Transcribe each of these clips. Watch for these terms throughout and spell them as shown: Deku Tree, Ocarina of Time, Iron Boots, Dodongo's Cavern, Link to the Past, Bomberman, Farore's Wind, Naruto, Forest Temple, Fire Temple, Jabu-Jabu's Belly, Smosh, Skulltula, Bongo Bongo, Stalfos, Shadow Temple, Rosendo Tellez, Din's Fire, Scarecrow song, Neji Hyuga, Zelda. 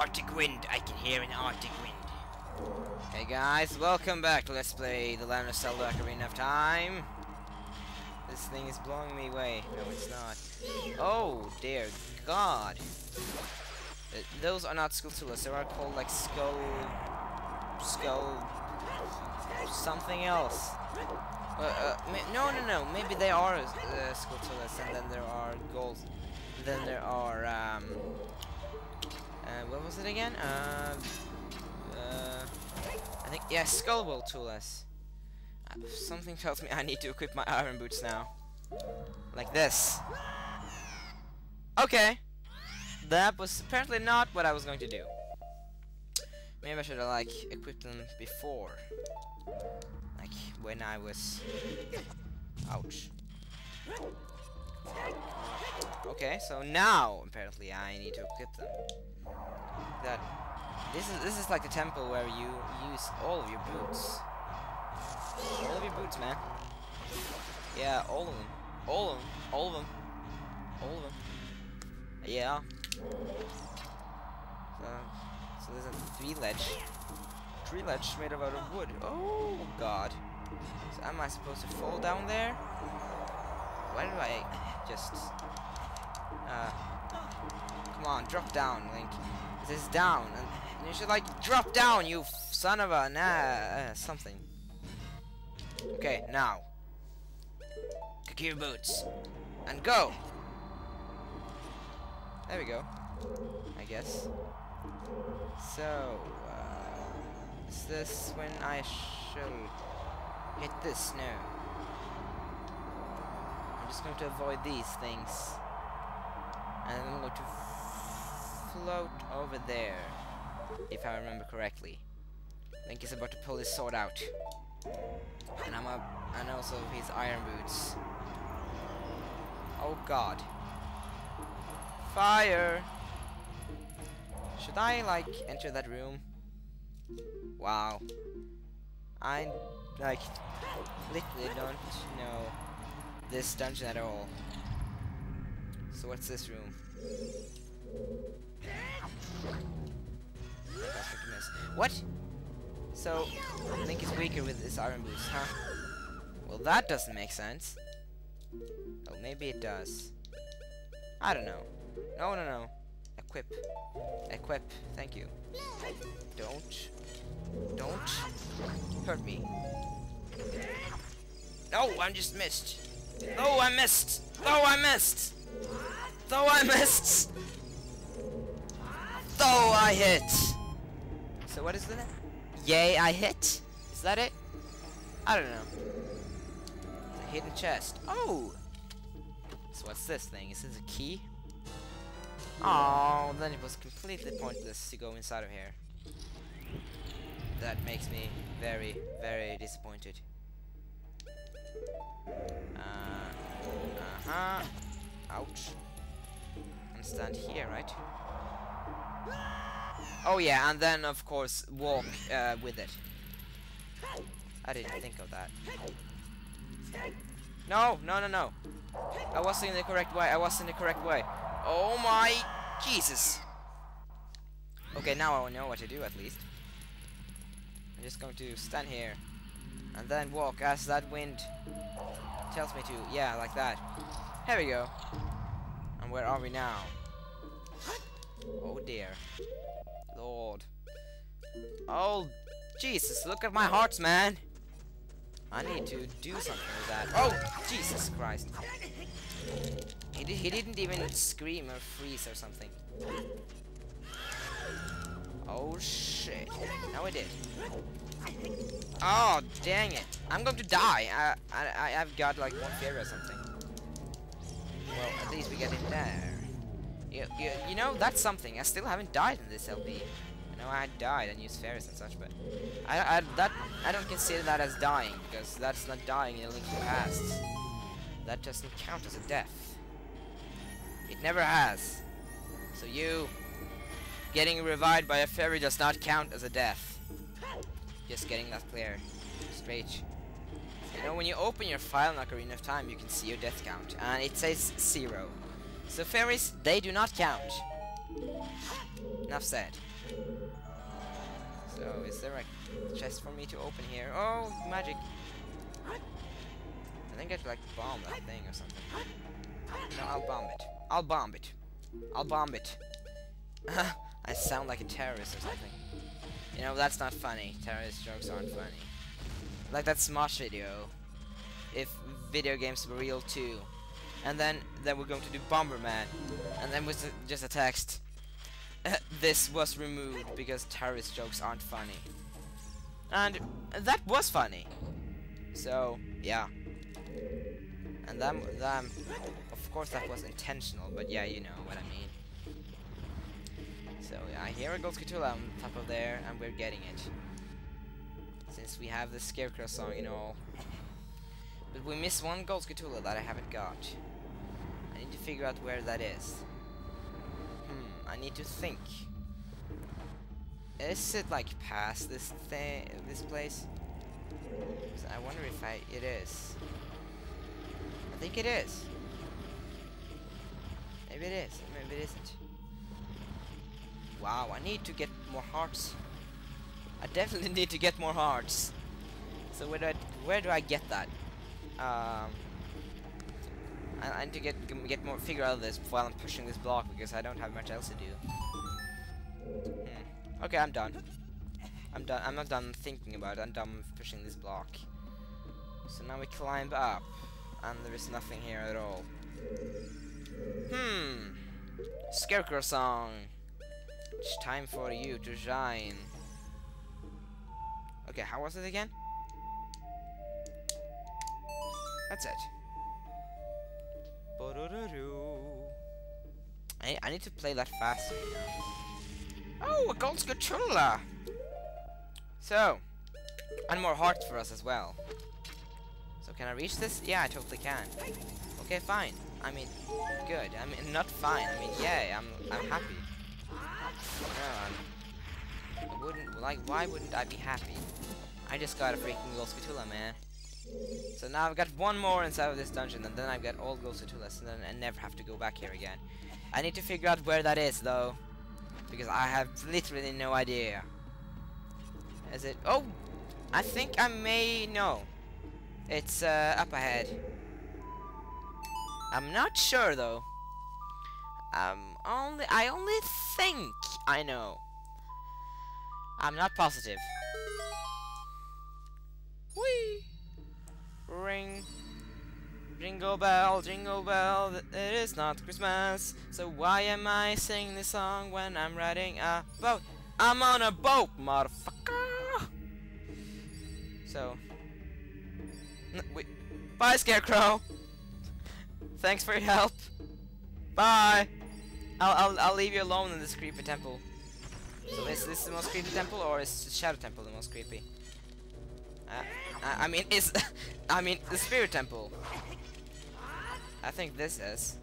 Arctic wind. I can hear an Arctic wind. Hey guys, welcome back. Let's play the Land of Zelda Ocarina of Time. This thing is blowing me away. No, it's not. Oh dear God. Those are not Skulltulas. They are called like something else. No. Maybe they are Skulltulas, and then there are golds. Then there are what was it again? I think yes, Skulltulas. Something tells me I need to equip my Iron Boots now. Like this. Okay. That was apparently not what I was going to do. Maybe I should have like equipped them before. Like when I was... Ouch. Okay, so now apparently I need to equip them. That this is like the temple where you use all of your boots. All of your boots, man. Yeah, all of them. All of them. All of them. All of them. Yeah. So there's a tree ledge made out of wood. Oh God. So am I supposed to fall down there? Why do I just? Come on, drop down, Link. This is down, and you should like drop down, you son of a something. Okay, now. Kick your boots and go. There we go, I guess. So, is this when I shall hit this? No. I'm just going to avoid these things. And I'm going to float over there, if I remember correctly. Link is about to pull his sword out. And I'm up, and also his Iron Boots. Oh God. Fire! Should I, like, enter that room? Wow. I, like, literally don't know this dungeon at all. So what's this room? What? So, Link is weaker with his Iron Boots, huh? Well, that doesn't make sense. Oh, maybe it does. I don't know. No. Equip. Thank you. Don't hurt me. No, I'm just missed. Though I missed. Though I hit. So what is that? Yay, I hit. Is that it? I don't know. It's a hidden chest. Oh. So what's this thing? Is this a key? Oh, then it was completely pointless to go inside of here. That makes me very, very disappointed. Ouch. And stand here, right? Oh yeah, and then of course walk with it. I didn't think of that. No. I wasn't in the correct way. Oh my Jesus. Okay, now I know what to do at least. I'm just going to stand here and then walk as that wind tells me to. Yeah, like that. Here we go. And where are we now? Oh dear. Lord. Oh Jesus, look at my hearts, man. I need to do something with that. Oh Jesus Christ. He didn't even scream or freeze or something. Oh shit. No, he did. Oh dang it. I'm going to die. I've got like one fear or something. Well, at least we get in there. You know, that's something. I still haven't died in this LP. I know I died and used fairies and such, but I don't consider that as dying, because that's not dying in Link to the Past. That doesn't count as a death. It never has. So you getting revived by a fairy does not count as a death. Just getting that clear. Straight. You know, when you open your file in Ocarina of Time, you can see your death count. And it says 0. So fairies, they do not count. Enough said. So, is there a chest for me to open here? Oh, magic! I think I should, like, bomb that thing or something. No, I'll bomb it. I'll bomb it. I'll bomb it. I sound like a terrorist or something. You know, that's not funny. Terrorist jokes aren't funny. Like that Smosh video. If video games were real too. And then we're going to do Bomberman. And then was just a text. This was removed because terrorist jokes aren't funny. And that was funny. So, yeah. And that, of course that was intentional, but yeah, you know what I mean. So yeah, here goes Skulltula on top of there, and we're getting it. Since we have the Scarecrow song and all. But we missed one gold Skulltula that I haven't got. I need to figure out where that is. I need to think. Is it like past this thing, this place? So I wonder if it is. I think it is. Maybe it is. Maybe it isn't. Wow, I need to get more hearts. I definitely need to get more hearts. So where do I get that? I need to get more, figure out this while I'm pushing this block because I don't have much else to do. Okay, I'm done. I'm done. I'm not done thinking about it. I'm done pushing this block. So now we climb up, and there is nothing here at all. Scarecrow song. It's time for you to shine. Okay, how was it again? That's it. I need to play that faster. Oh, a gold Skulltula! So, and more hearts for us as well. So can I reach this? Yeah, I totally can. Okay, fine. I mean, good. I mean, not fine. I mean, yay! I'm happy. No, I wouldn't, like, why wouldn't I be happy? I just got a freaking gold Skulltula, man. So now I've got one more inside of this dungeon, and then I've got all gold Skulltulas, and then I never have to go back here again. I need to figure out where that is, though, because I have literally no idea. Is it? Oh, I think I may know. It's up ahead. I'm not sure though. I only think I know. I'm not positive. Whee! Ring, jingle bell, it is not Christmas. So why am I singing this song when I'm riding a boat? I'm on a boat, motherfucker! So, bye, Scarecrow! Thanks for your help! Bye! I'll leave you alone in this creepy temple. So is this the most creepy temple, or is Shadow Temple the most creepy? I mean, is I mean the Spirit Temple. I think this is.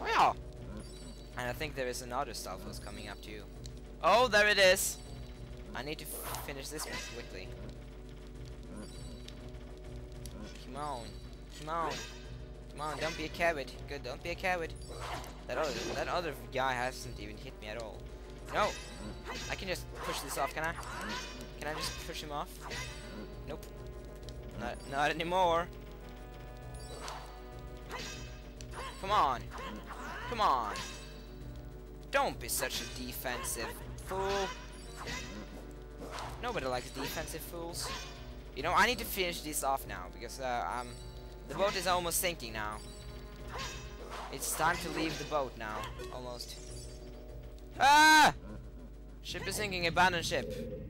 Wow! And I think there is another Stalfos coming up too. Oh, there it is! I need to finish this one quickly. Come on, come on, come on! Don't be a coward. Good, don't be a coward. That other guy hasn't even hit me at all. No, I can just push this off, can I? Can I just push him off? Nope. Not anymore. Come on. Come on. Don't be such a defensive fool. Nobody likes defensive fools. You know, I need to finish this off now because the boat is almost sinking now. It's time to leave the boat now. Almost. Ah! Ship is sinking. Abandon ship.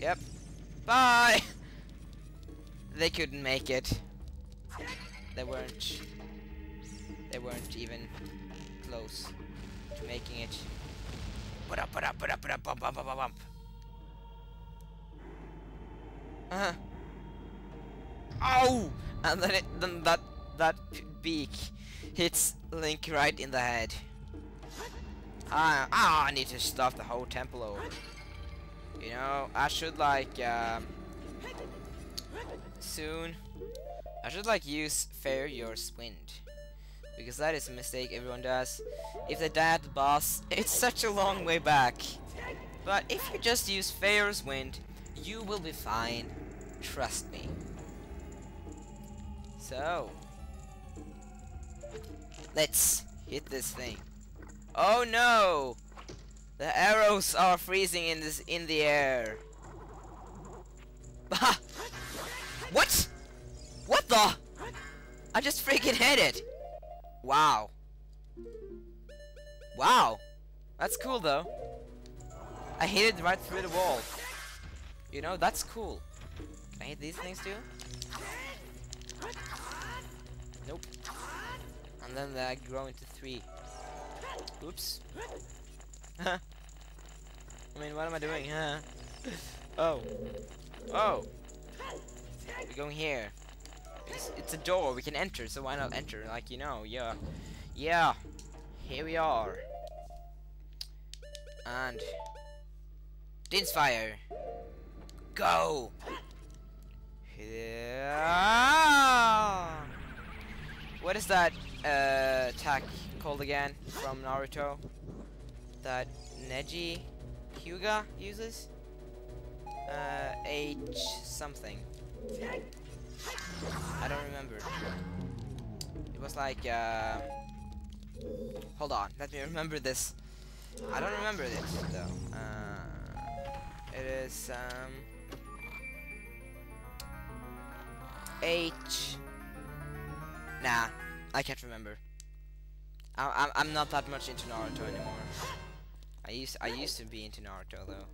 Yep. Bye! They couldn't make it. They weren't even close to making it. Ow! And then that beak hits Link right in the head. I need to stuff the whole temple over. You know, I should like soon. I should like use Farore's Wind because that is a mistake everyone does. If they die at the boss, it's such a long way back. But if you just use Farore's Wind, you will be fine. Trust me. So, let's hit this thing. Oh no! The arrows are freezing in the air. What? What the? I just freaking hit it! Wow. Wow. That's cool though. I hit it right through the wall. You know, that's cool. Can I hit these things too? Nope. And then they grow into three. Oops. Huh. I mean, what am I doing? Huh? Oh. Oh. We're going here. It's a door. We can enter, so why not enter? Like, you know, yeah. Yeah. Here we are. And... Din's Fire. Go! Yeah. What is that attack called again from Naruto that Neji Hyuga uses? H something. I don't remember. It was like hold on, let me remember this. I don't remember this though. It is H. Nah, I can't remember. I'm not that much into Naruto anymore. I used to be into Naruto though.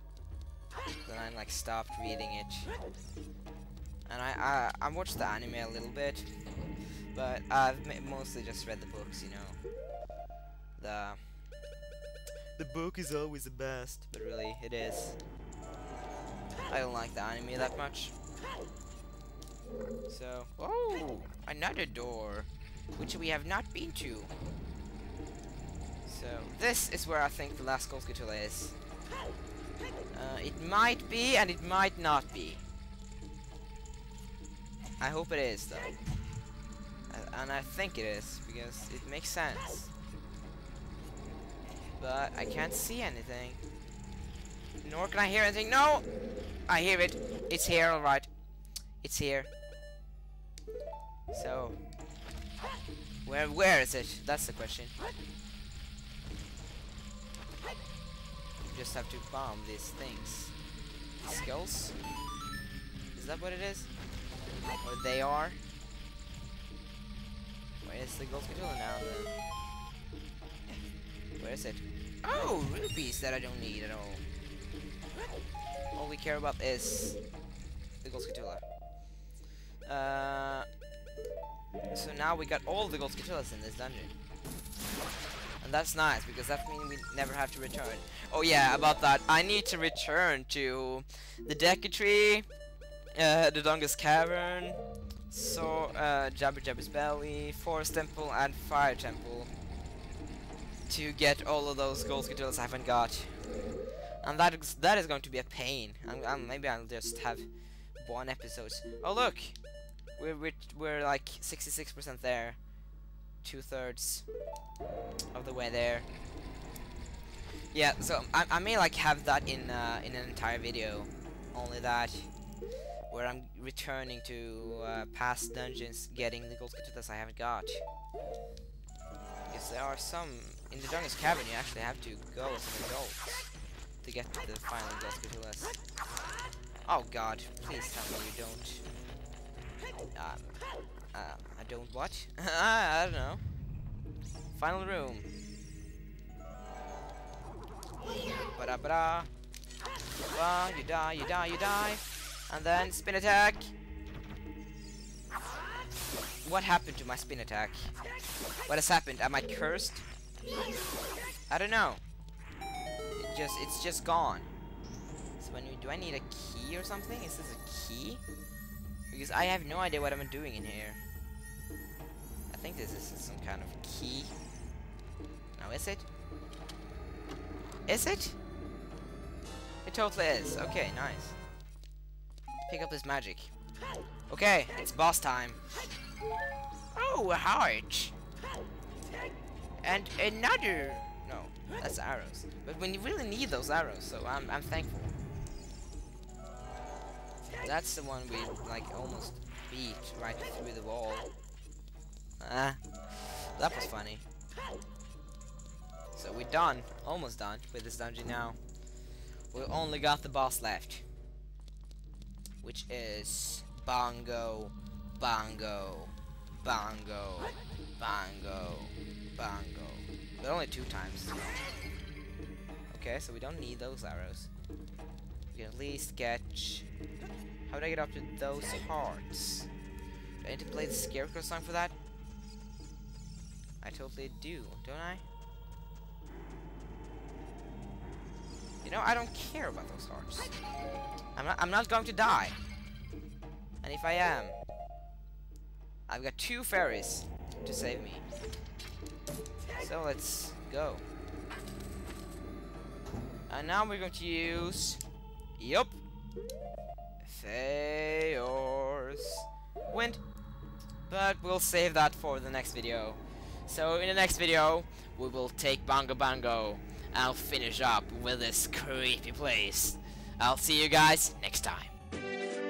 Then I like stopped reading it. And I watched the anime a little bit, but I've mostly just read the books, you know. The book is always the best, but really it is. I don't like the anime that much. So, oh, another door, which we have not been to. So this is where I think the last Skulltula is. It might be, and it might not be. I hope it is though, and I think it is because it makes sense. But I can't see anything, nor can I hear anything. No, I hear it. It's here, all right. It's here. So, where is it? That's the question. You just have to bomb these things. Skulls? Is that what it is? Or they are? Where is the gold controller now then? Where is it? Oh! Rupees that I don't need at all. All we care about is the gold controller. So now we got all the gold Skulltulas in this dungeon. And that's nice, because that means we never have to return. Oh yeah, about that, I need to return to the Deku Tree, Dodongo's Cavern, so Jabu-Jabu's Belly, Forest Temple and Fire Temple to get all of those gold Skulltulas I haven't got. And that is going to be a pain. Maybe I'll just have one episode. Oh look! We're like 66% there. 2/3 of the way there. Yeah, so I may like have that in an entire video. Only that, where I'm returning to past dungeons, getting the gold Skulltulas I haven't got. Because there are some in the Dodongo's Cavern. You actually have to go as an adult to get the final gold Skulltulas. Oh god, please tell me you don't. I don't what? I don't know. Final room. Ba-da ba-da. Ba, you die, you die, you die. And then spin attack. What happened to my spin attack? What has happened? Am I cursed? I don't know. It's just gone. Do I need a key or something? Is this a key? Because I have no idea what I'm doing in here. I think this is some kind of key. Now is it? Is it? It totally is. Okay, nice. Pick up this magic. Okay, it's boss time. Oh, a heart! and another. No, that's arrows. But when you really need those arrows, so I'm thankful. That's the one we like almost beat right through the wall. Ah, that was funny. So we're done, almost done with this dungeon now. We only got the boss left, which is Bongo, Bongo, Bongo, Bongo, Bongo. But only 2 times. Okay, so we don't need those arrows. We can at least get... How do I get up to those hearts? Do I need to play the Scarecrow song for that? I totally do, don't I? You know, I don't care about those hearts. I'm not going to die. And if I am, I've got 2 fairies to save me. So let's go. And now we're going to use... Yup! Farore's Wind. But we'll save that for the next video. So in the next video, we will take Bongo Bongo. I'll finish up with this creepy place. I'll see you guys next time.